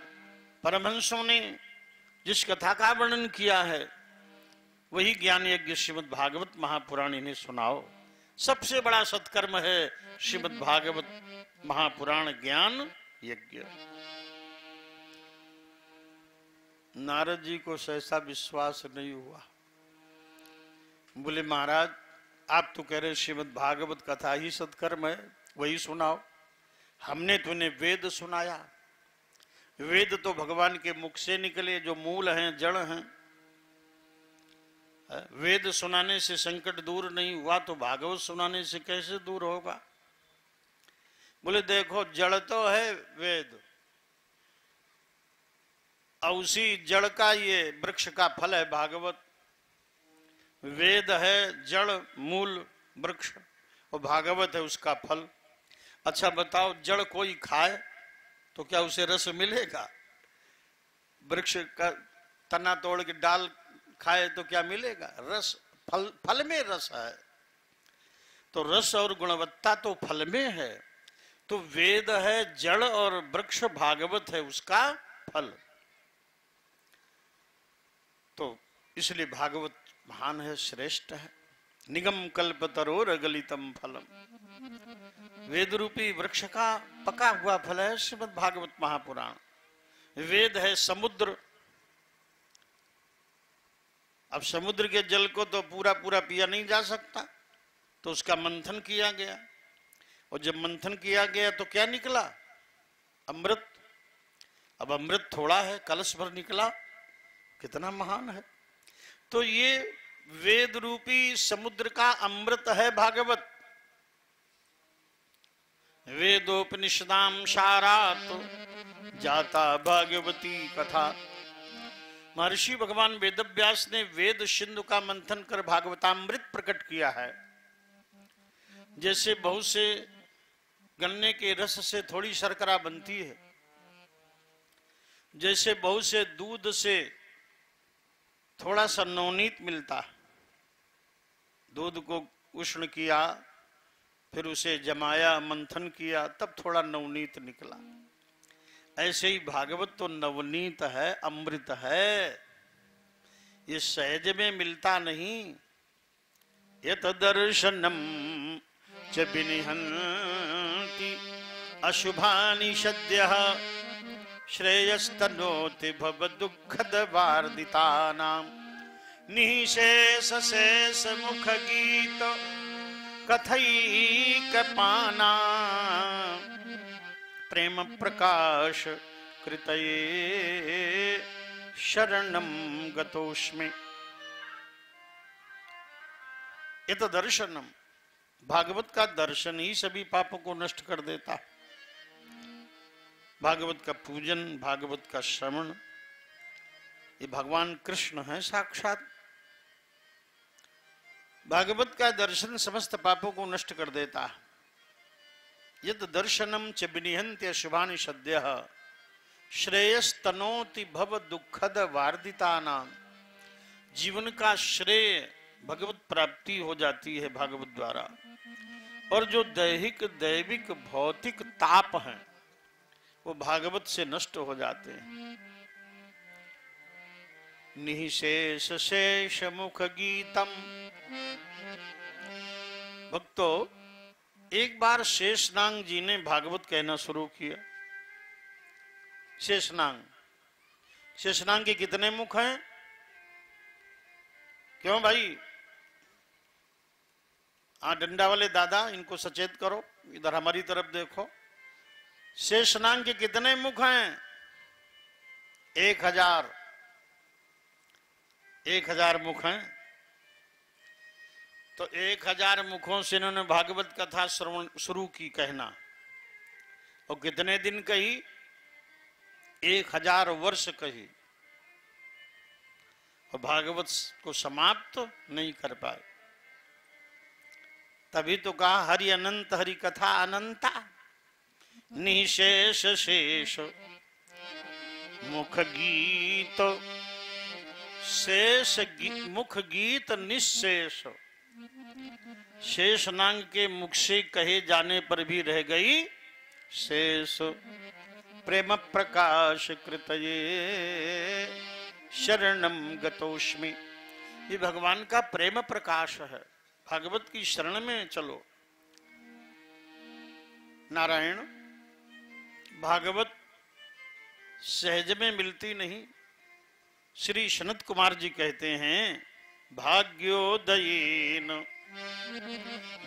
परमहंसों ने जिस कथा का वर्णन किया है वही ज्ञान यज्ञ श्रीमद् भागवत महापुराण इन्हें सुनाओ। सबसे बड़ा सत्कर्म है श्रीमद् भागवत महापुराण ज्ञान यज्ञ। नारद जी को ऐसा विश्वास नहीं हुआ। बोले, महाराज आप तो कह रहे श्रीमद् भागवत कथा ही सत्कर्म है, वही सुनाओ। हमने तो इन्हें वेद सुनाया। वेद तो भगवान के मुख से निकले, जो मूल हैं, जड़ हैं। वेद सुनाने से संकट दूर नहीं हुआ तो भागवत सुनाने से कैसे दूर होगा। बोले, देखो जड़ तो है वेद, और उसी जड़ का ये वृक्ष का फल है भागवत। वेद है जड़, मूल वृक्ष, और भागवत है उसका फल। अच्छा बताओ, जड़ कोई खाए तो क्या उसे रस मिलेगा? वृक्ष का तना तोड़ के डाल खाए तो क्या मिलेगा? रस। फल, फल में रस है। तो रस और गुणवत्ता तो फल में है। तो वेद है जड़ और वृक्ष भागवत है उसका फल। तो इसलिए भागवत महान है, श्रेष्ठ है। निगम कल्प तरोरगलितम फलम। वेद रूपी वृक्ष का पका हुआ फल है श्रीमद् भागवत महापुराण। वेद है समुद्र। अब समुद्र के जल को तो पूरा पूरा पिया नहीं जा सकता, तो उसका मंथन किया गया। और जब मंथन किया गया तो क्या निकला? अमृत। अब अमृत थोड़ा है, कलश भर निकला, कितना महान है। तो ये वेद रूपी समुद्र का अमृत है भागवत। वेदोपनिषदाम सारात जाता भागवती कथा। महर्षि भगवान वेदव्यास ने वेद सिंधु का मंथन कर भागवतामृत प्रकट किया है। जैसे बहुत से गन्ने के रस से थोड़ी शर्करा बनती है, जैसे बहुत से दूध से थोड़ा सा नवनीत मिलता है। दूध को उष्ण किया, फिर उसे जमाया, मंथन किया, तब थोड़ा नवनीत निकला। ऐसे ही भागवत तो नवनीत है, अमृत है। ये सहज में मिलता नहीं। यत दर्शनम च विनिहन्ति अशुभानि सद्यः श्रेयस्तनोति भव दुःखद वार्दितानां। निःशेष शेष मुख गीत कथैक पाना प्रेम प्रकाश कृतये शरणं गतोस्मि। एत दर्शनम, भागवत का दर्शन ही सभी पापों को नष्ट कर देता है। भागवत का पूजन, भागवत का श्रवण, ये भगवान कृष्ण है साक्षात। भागवत का दर्शन समस्त पापों को नष्ट कर देता है। यद दर्शनम च विनिहन्ति अशुभानि सद्यः श्रेयस्तनोति भव दुःखद वार्दितानां। जीवन का श्रेय भगवत प्राप्ति हो जाती है भागवत द्वारा। और जो दैहिक, दैविक, भौतिक ताप हैं वो भागवत से नष्ट हो जाते हैं। निःशेष शेष मुख गीतम। भक्तों, एक बार शेषनाग जी ने भागवत कहना शुरू किया। शेषनाग, शेषनाग के कितने मुख हैं? क्यों भाई? हाँ, डंडा वाले दादा, इनको सचेत करो, इधर हमारी तरफ देखो। शेषनाग के कितने मुख हैं? एक हजार। एक हजार मुख हैं। तो एक हजार मुखों से इन्होंने भागवत कथा श्रवण शुरू की कहना। और कितने दिन कही? एक हजार वर्ष कही। और भागवत को समाप्त तो नहीं कर पाए। तभी तो कहा हरि अनंत, हरि कथा अनंता। निशेष शेष मुख गीत, शेष गी, मुख गीत निशेष। शेषनाग के मुख से कहे जाने पर भी रह गई शेष। प्रेम प्रकाश कृतये शरणम गतोस्मि। ये भगवान का प्रेम प्रकाश है। भागवत की शरण में चलो। नारायण, भागवत सहज में मिलती नहीं। श्री सनत कुमार जी कहते हैं, भाग्योदयेन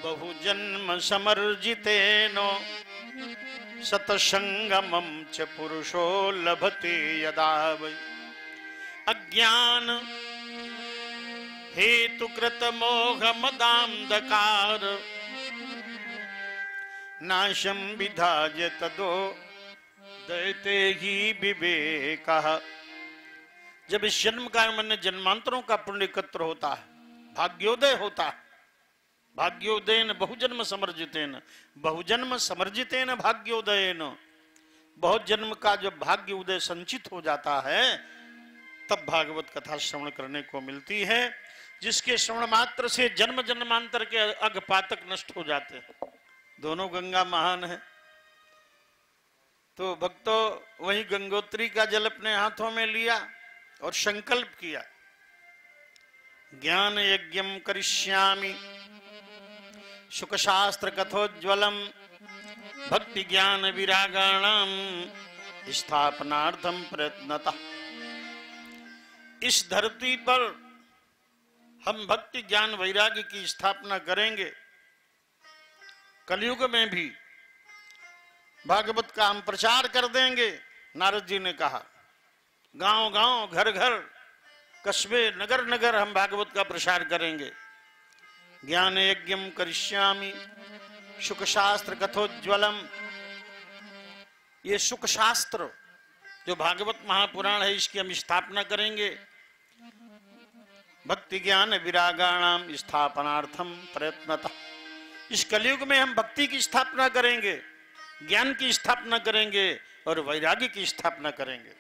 बहुजन्म समर्जितेन सतसंगमं च पुरुषो लभते यदा वै। अज्ञान हेतुकृत मोह मदांधकार नाशं विधाय तदो दैते हि विवेकः। जब इस जन्म का मन जन्मांतरों का पुण्य एकत्र होता है, भाग्योदय होता है। भाग्योदयन बहुजन्म समर्जितेन, बहुजन्म समर्जितेन भाग्योदयन। बहुत जन्म का जब भाग्य उदय संचित हो जाता है, तब भागवत कथा श्रवण करने को मिलती है, जिसके श्रवण मात्र से जन्म जन्मांतर के अघपातक नष्ट हो जाते हैं। दोनों गंगा महान है। तो भक्तों, वही गंगोत्री का जल अपने हाथों में लिया और संकल्प किया, ज्ञान यज्ञं करिष्यामि शुकशास्त्र कथोज्वलम भक्ति ज्ञान विरागाणाम स्थापनार्थम प्रयत्नतः। इस धरती पर हम भक्ति ज्ञान वैराग्य की स्थापना करेंगे। कलयुग में भी भागवत का हम प्रचार कर देंगे। नारद जी ने कहा गांव गांव घर घर कस्बे नगर नगर हम भागवत का प्रचार करेंगे। ज्ञान यज्ञम करिष्यामि शुक शास्त्र कथोज्वलम। ये शुक शास्त्र जो भागवत महापुराण है इसकी हम स्थापना करेंगे। भक्ति ज्ञान विरागाणाम स्थापनार्थम प्रयत्नतः। इस कलयुग में हम भक्ति की स्थापना करेंगे, ज्ञान की स्थापना करेंगे और वैराग्य की स्थापना करेंगे।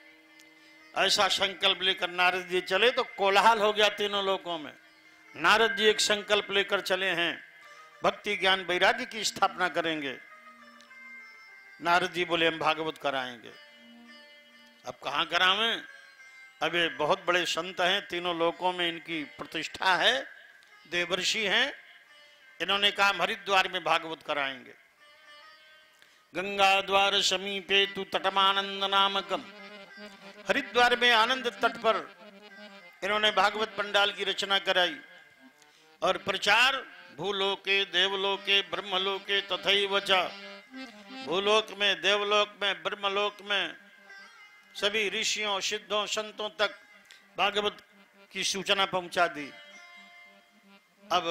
ऐसा संकल्प लेकर नारद जी चले तो कोलाहल हो गया तीनों लोकों में। नारद जी एक संकल्प लेकर चले हैं, भक्ति ज्ञान वैराग्य की स्थापना करेंगे। नारद जी बोले हम भागवत कराएंगे। अब कहाँ करावें? अब ये बहुत बड़े संत हैं, तीनों लोकों में इनकी प्रतिष्ठा है, देवर्षि हैं। इन्होंने कहा हरिद्वार में भागवत कराएंगे। गंगा द्वार समीपे तु तटमानंद नामकम। हरिद्वार में आनंद तट पर इन्होंने भागवत पंडाल की रचना कराई और प्रचार भूलोके देवलोके ब्रह्मलोके तथैवच। भूलोक में, देवलोक में, ब्रह्मलोक में सभी ऋषियों सिद्धों संतों तक भागवत की सूचना पहुंचा दी। अब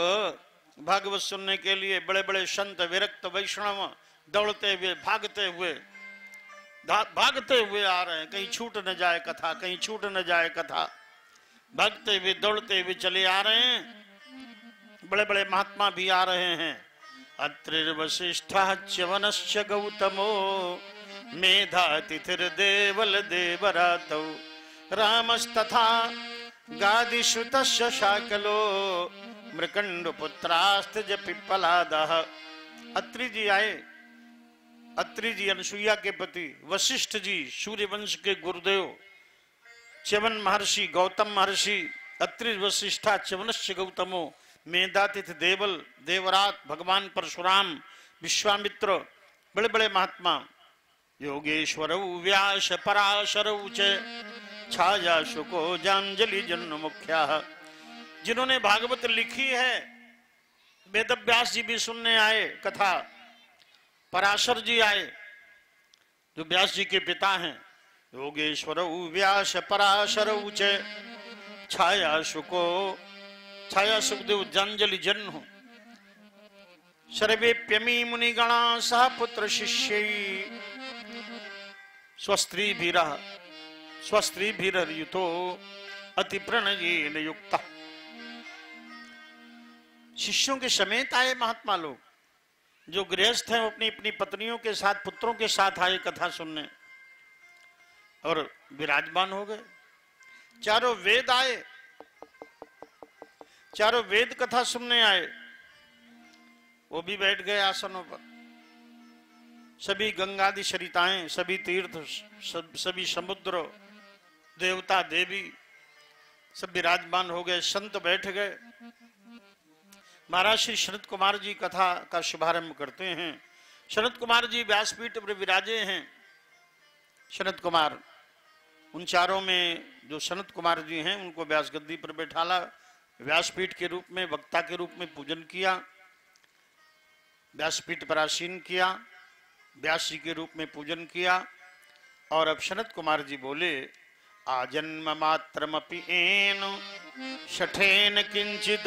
भागवत सुनने के लिए बड़े बड़े संत विरक्त वैष्णव दौड़ते हुए भागते हुए भागते हुए आ रहे हैं। कहीं छूट न जाए कथा, कहीं छूट न जाए कथा। भागते हुए दौड़ते हुए चले आ रहे हैं। बड़े बड़े महात्मा भी आ रहे हैं। अत्रिर्वसिष्ठः च्यवनश्च गौतमो मेधातिथिर्देवल देवरातौ रामस्तथा गादिश्रुतस्य शाकलो मृकण्डपुत्रास्त्ज पिप्पलादः। अत्रि जी आए। अत्रि जी अनुसुईया के पति, वशिष्ठ जी सूर्यवंश के गुरुदेव, च्यवन महर्षि गौतम महर्षि। अत्रिर्वसिष्ठः च्यवनश्च गौतमो मेधातिथि देवल देवरात, भगवान परशुराम, विश्वामित्र, बड़े बड़े महात्मा। योगेश्वरौ व्यास पराशरौ च छाया शुको जांजलि जन्म मुख्याः। जिन्होंने भागवत लिखी है, वेदव्यास जी भी सुनने आए कथा। पराशर जी आए जो व्यास जी के पिता हैं। योगेश्वरौ व्यास पराशरौ च छाया शुको छाया सुखदेव जंजलि जन्म। सर्वे प्यमी मुनिगणा सह पुत्र शिष्य स्वस्त्री भीर स्वस्त्री भीर युतो अति प्रणयेन युक्ता। शिष्यों के समेत आए महात्मा लोग। जो गृहस्थ हैं अपनी अपनी पत्नियों के साथ पुत्रों के साथ आए कथा सुनने और विराजमान हो गए। चारों वेद आए, चारों वेद कथा सुनने आए। वो भी बैठ गए आसनों पर। सभी गंगादि सरिताएं, सभी तीर्थ, सब, सभी समुद्र, देवता देवी सब विराजमान हो गए। संत बैठ गए। महाराज श्री शरद कुमार जी कथा का शुभारंभ करते हैं। शरद कुमार जी व्यासपीठ पर विराजे हैं। शरद कुमार, उन चारों में जो शरद कुमार जी हैं उनको व्यास गद्दी पर बैठाला, व्यासपीठ के रूप में वक्ता के रूप में पूजन किया, व्यासपीठ पर आसीन किया, व्यास जी के रूप में पूजन किया। और अब शरद कुमार जी बोले आजन्म मात्रमपि एनु शठेन किंचिद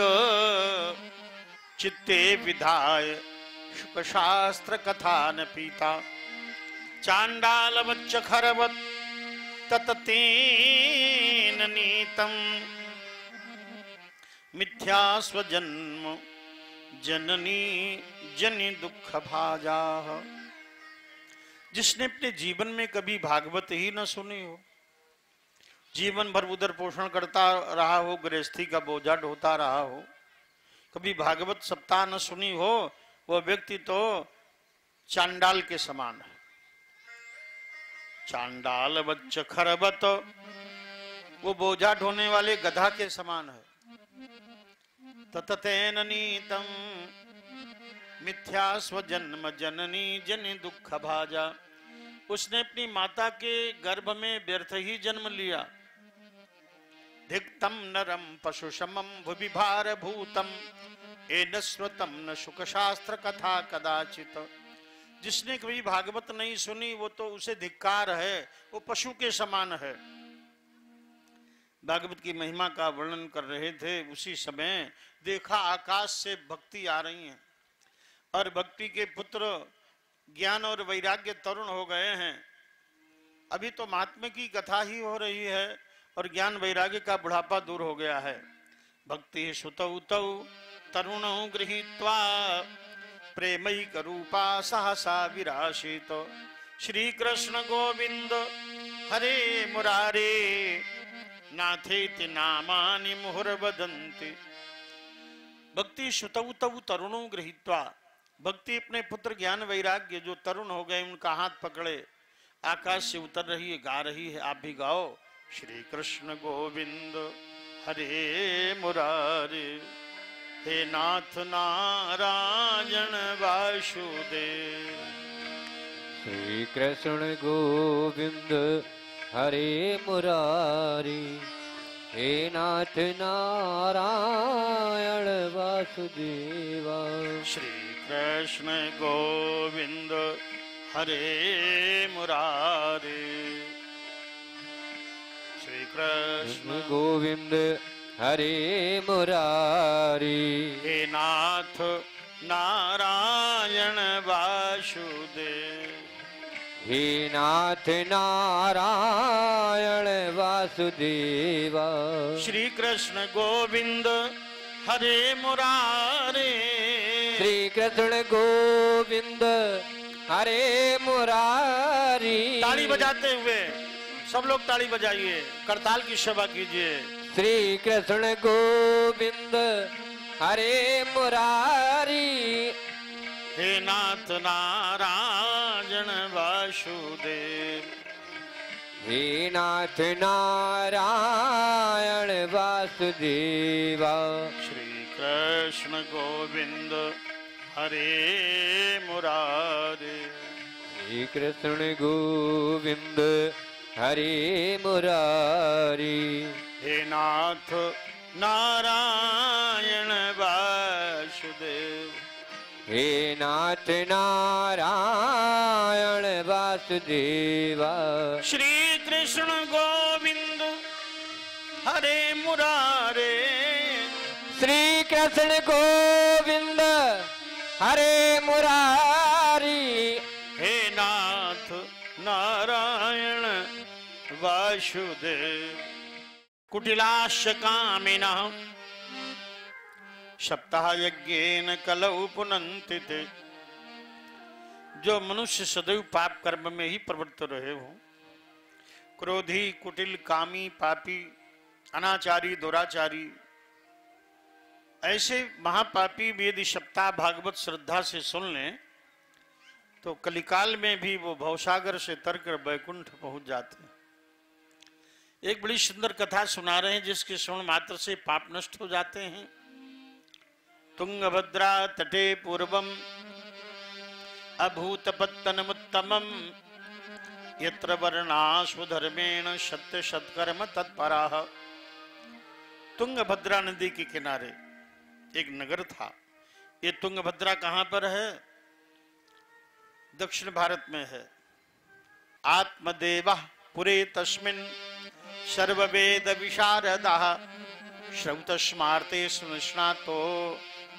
चित्ते विधाय शुकशास्त्र कथान पीता चांडालवच्च खरवत तततेन नीतम मिथ्या स्वजन्म जननी जनि दुख भाजा। जिसने अपने जीवन में कभी भागवत ही न सुनी हो, जीवन भर उधर पोषण करता रहा हो, गृहस्थी का बोझा ढोता रहा हो, कभी भागवत सप्ताह न सुनी हो, वह व्यक्ति तो चांडाल के समान है। चांडाल बच्च खरबत, वो बोझा ढोने वाले गधा के समान है। तततेन नीतं मिथ्या स्वजन्म जननी जनि दुख भाजा। उसने अपनी माता के गर्भ में व्यर्थ ही जन्म लिया। धिक्तम नरम पशुशमम भुविभार भूतम एनस्वतम न शुक शास्त्र कथा कदाचित। जिसने कभी भागवत नहीं सुनी वो तो उसे धिक्कार है, वो पशु के समान है। भागवत की महिमा का वर्णन कर रहे थे, उसी समय देखा आकाश से भक्ति आ रही है और भक्ति के पुत्र ज्ञान और वैराग्य तरुण हो गए हैं। अभी तो महात्म्य की कथा ही हो रही है और ज्ञान वैराग्य का बुढ़ापा दूर हो गया है। भक्ति सुतौ तौ तरुणौ गृहीत्वा प्रेमैक रूपा सहसा विराशित। श्री कृष्ण गोविंद हरे मुरारे नाथेति नामानि मुहुर्वदन्ति। भक्ति सुतौ तौ तरुणौ गृहीत्वा, भक्ति अपने पुत्र ज्ञान वैराग्य जो तरुण हो गए उनका हाथ पकड़े आकाश से उतर रही है, गा रही है। आप भी गाओ श्री कृष्ण गोविंद हरे मुरारे हे नाथ नारायण वासुदेव। श्री कृष्ण गोविंद हरे मुरारी हे नाथ नारायण वासुदेवा। श्री कृष्ण गोविंद हरे मुरारी। श्री कृष्ण गोविंद हरे मुरारी हे नाथ नारायण वासुदेव। हे नाथ नारायण वासुदेवा। श्री कृष्ण गोविंद हरे मुरारी। श्री कृष्ण गोविंद हरे मुरारी। ताली बजाते हुए सब लोग ताली बजाइए, करताल की सेवा कीजिए। श्री कृष्ण गोविंद हरे मुरारी हे नाथ नारायण वासुदेव। हे नाथ नारायण वासुदेवा। श्री कृष्ण गोविंद हरे मुरारी। श्री कृष्ण गोविंद हरे मुरारी हे नाथ नारायण वासुदेव। हे नाथ नारायण वासुदेवा। श्री कृष्ण गोविंद हरे मुरारे। श्री कृष्ण गोविंद हरे मुरारी हे नाथ नारायण वासुदेव। कुटिलाश कामिना सप्ताह यज्ञेन कलौ पुनन्ति ते। जो मनुष्य सदैव पाप कर्म में ही प्रवृत्त रहे हो, क्रोधी, कुटिल, कामी, पापी, अनाचारी, दुराचारी, ऐसे महापापी भी यदि सप्ताह भागवत श्रद्धा से सुन लें तो कलिकाल में भी वो भवसागर से तरकर वैकुंठ पहुंच जाते हैं। एक बड़ी सुंदर कथा सुना रहे हैं जिसके सुन मात्र से पाप नष्ट हो जाते हैं। तुंगभद्रा तटे पूर्वम अभूतपत्तनमुत्तमम यत्र वर्णाश्व धर्मेण सत्य सत्कर्म तत्पराः। तुंगभद्रा नदी के किनारे एक नगर था। ये तुंगभद्रा कहाँ पर है? दक्षिण भारत में है। आत्मदेवः पुरे तस्मिन् सर्ववेद विशारदः श्रौतस्मार्ते स्नुष्णातो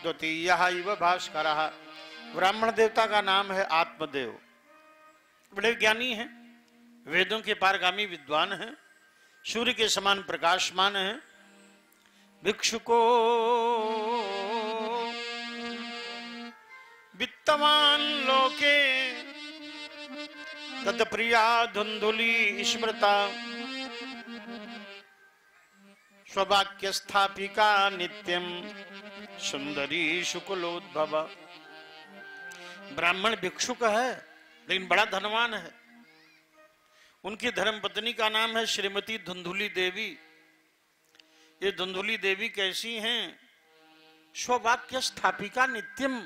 द्वितीयः इव भास्करः। ब्राह्मण देवता का नाम है आत्मदेव। बड़े ज्ञानी हैं, वेदों के पारगामी विद्वान हैं, सूर्य के समान प्रकाशमान हैं। भिक्षुको वित्तवान लोके तत्प्रिया धुंधुली स्मृता स्ववाक्य स्थापिका नित्यम सुंदरी शुक्लोद्भव। ब्राह्मण भिक्षुक है लेकिन बड़ा धनवान है। उनकी धर्मपत्नी का नाम है श्रीमती धुंधुली देवी। ये धुंधुली देवी कैसी हैं? स्ववाक्य स्थापिका नित्यम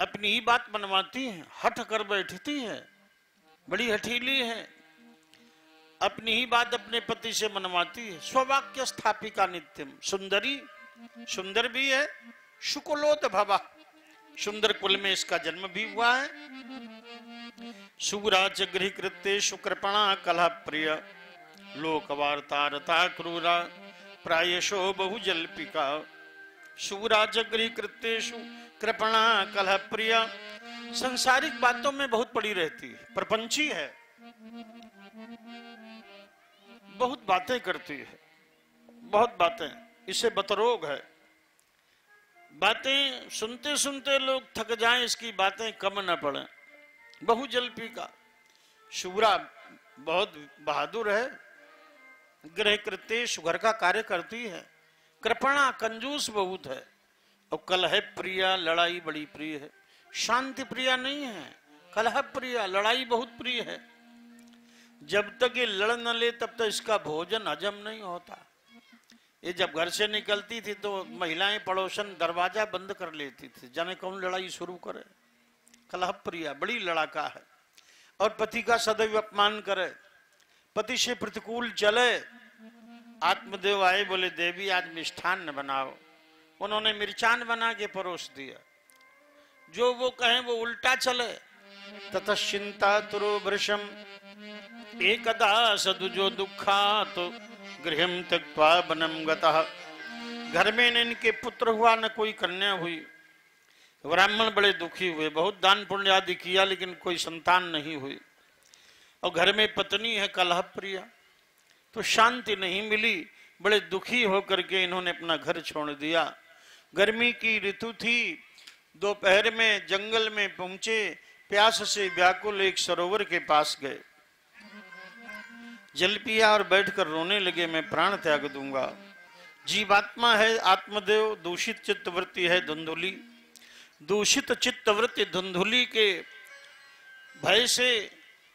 अपनी ही बात मनवाती है, हट कर बैठती है, बड़ी हठीली है, अपनी ही बात अपने पति से मनवाती है। स्ववाक्य स्थापिका नित्यम, सुंदरी, सुंदर भी है, शुकुलोद भवा, सुंदर कुल में इसका जन्म भी हुआ है। सुराज गृहकृत्य शुक्रपणा कला प्रिय लोकवार्ता रता क्रूरा प्रायशो बहुजल्पिका। सुराज गृहकृत्येषु कृपणा कलह प्रिय, संसारिक बातों में बहुत पड़ी रहती है, प्रपंची है, बहुत बातें करती है, बहुत बातें, इसे बतरोग है। बातें सुनते सुनते लोग थक जाएं, इसकी बातें कम न पड़े। बहुजल्पिका, शुभरा बहुत बहादुर है, गृह कृत्येषु घर का कार्य करती है, कृपणा कंजूस बहुत है, और कलह प्रिया लड़ाई बड़ी प्रिय है। शांति प्रिया नहीं है, कलह प्रिया लड़ाई बहुत प्रिय है। जब तक ये लड़ न ले तब तक इसका भोजन हजम नहीं होता। ये जब घर से निकलती थी तो महिलाएं पड़ोसन दरवाजा बंद कर लेती थी, जाने कौन लड़ाई शुरू करे। कलह प्रिया बड़ी लड़ाका है, और पति का सदैव अपमान करे, पति से प्रतिकूल चले। आत्मदेव आए, बोले देवी आज मिष्ठान न बनाओ, उन्होंने मिर्चान बना के परोस दिया, जो वो कहें वो उल्टा चले। ततश्चिंता तुरो वृषम एकदा सदुजो दुखात गृहम त्यक्त्वा वनम गतः। घर में न इनके पुत्र हुआ न कोई कन्या हुई, ब्राह्मण बड़े दुखी हुए, बहुत दान पुण्य आदि किया लेकिन कोई संतान नहीं हुई, और घर में पत्नी है कलह प्रिया, तो शांति नहीं मिली। बड़े दुखी होकर के इन्होंने अपना घर छोड़ दिया। गर्मी की ऋतु थी, दोपहर में जंगल में पहुंचे, प्यास से व्याकुल एक सरोवर के पास गए, जल पिया और बैठकर रोने लगे, मैं प्राण त्याग दूंगा। जीवात्मा है आत्मदेव, दूषित चित्तवृत्ति है धुंधुली, दूषित चित्तवृत्ति धुंधुली के भय से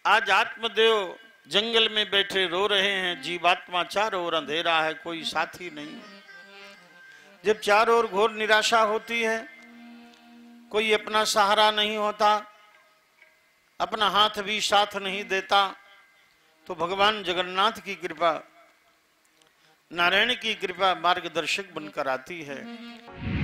आज आत्मदेव जंगल में बैठे रो रहे हैं। जीवात्मा चारों ओर अंधेरा है, कोई साथी नहीं। जब चारों ओर घोर निराशा होती है, कोई अपना सहारा नहीं होता, अपना हाथ भी साथ नहीं देता, तो भगवान जगन्नाथ की कृपा, नारायण की कृपा मार्गदर्शक बनकर आती है।